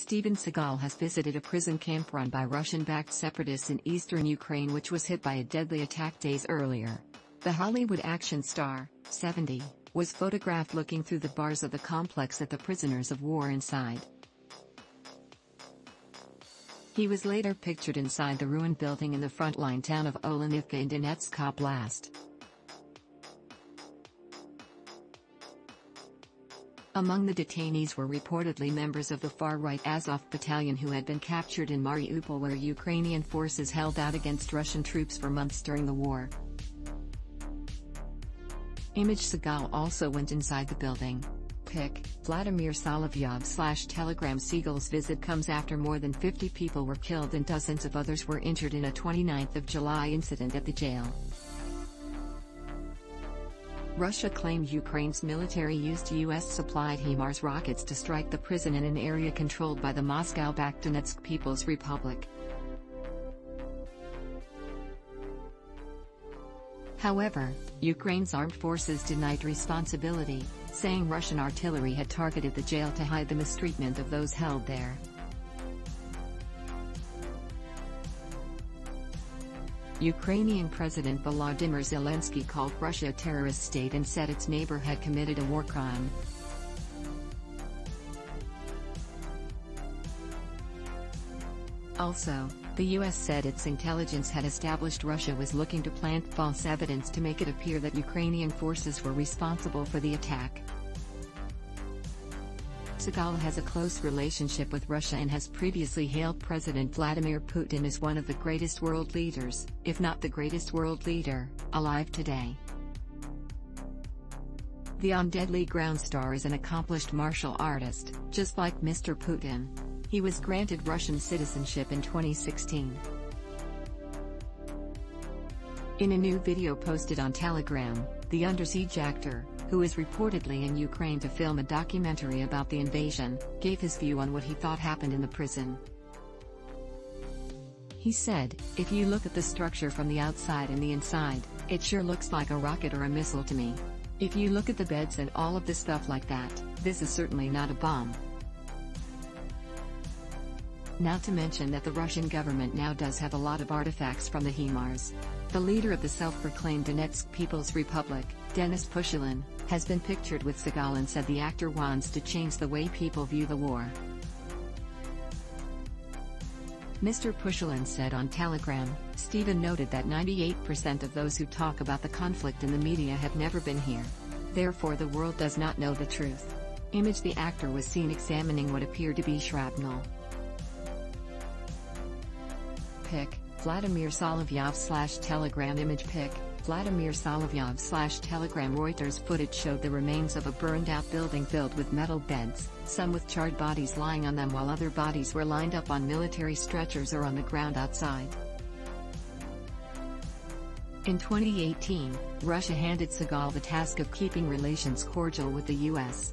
Steven Seagal has visited a prison camp run by Russian-backed separatists in eastern Ukraine, which was hit by a deadly attack days earlier. The Hollywood action star, 70, was photographed looking through the bars of the complex at the prisoners of war inside. He was later pictured inside the ruined building in the frontline town of Olenivka in Donetsk Oblast. Among the detainees were reportedly members of the far-right Azov Battalion who had been captured in Mariupol, where Ukrainian forces held out against Russian troops for months during the war. Image: Seagal also went inside the building. Pic: Vladimir Solovyov / Telegram. Seagal's visit comes after more than 50 people were killed and dozens of others were injured in a 29th of July incident at the jail. Russia claimed Ukraine's military used US-supplied HIMARS rockets to strike the prison in an area controlled by the Moscow-backed Donetsk People's Republic. However, Ukraine's armed forces denied responsibility, saying Russian artillery had targeted the jail to hide the mistreatment of those held there. Ukrainian President Volodymyr Zelenskyy called Russia a terrorist state and said its neighbor had committed a war crime. Also, the U.S. said its intelligence had established Russia was looking to plant false evidence to make it appear that Ukrainian forces were responsible for the attack. Seagal has a close relationship with Russia and has previously hailed President Vladimir Putin as one of the greatest world leaders, if not the greatest world leader, alive today. The On Deadly Ground star is an accomplished martial artist, just like Mr. Putin. He was granted Russian citizenship in 2016. In a new video posted on Telegram, the Under Siege actor, who is reportedly in Ukraine to film a documentary about the invasion, gave his view on what he thought happened in the prison. He said, "If you look at the structure from the outside and the inside, it sure looks like a rocket or a missile to me. If you look at the beds and all of the stuff like that, this is certainly not a bomb." Not to mention that the Russian government now does have a lot of artifacts from the HIMARS. The leader of the self-proclaimed Donetsk People's Republic, Denis Pushilin, has been pictured with Seagal and said the actor wants to change the way people view the war. Mr. Pushilin said on Telegram, "Steven noted that 98% of those who talk about the conflict in the media have never been here. Therefore the world does not know the truth." Image: the actor was seen examining what appeared to be shrapnel. Pic: Vladimir Solovyov / Telegram. Image: pic: Vladimir Solovyov / Telegram. Reuters footage showed the remains of a burned-out building filled with metal beds, some with charred bodies lying on them while other bodies were lined up on military stretchers or on the ground outside. In 2018, Russia handed Seagal the task of keeping relations cordial with the U.S.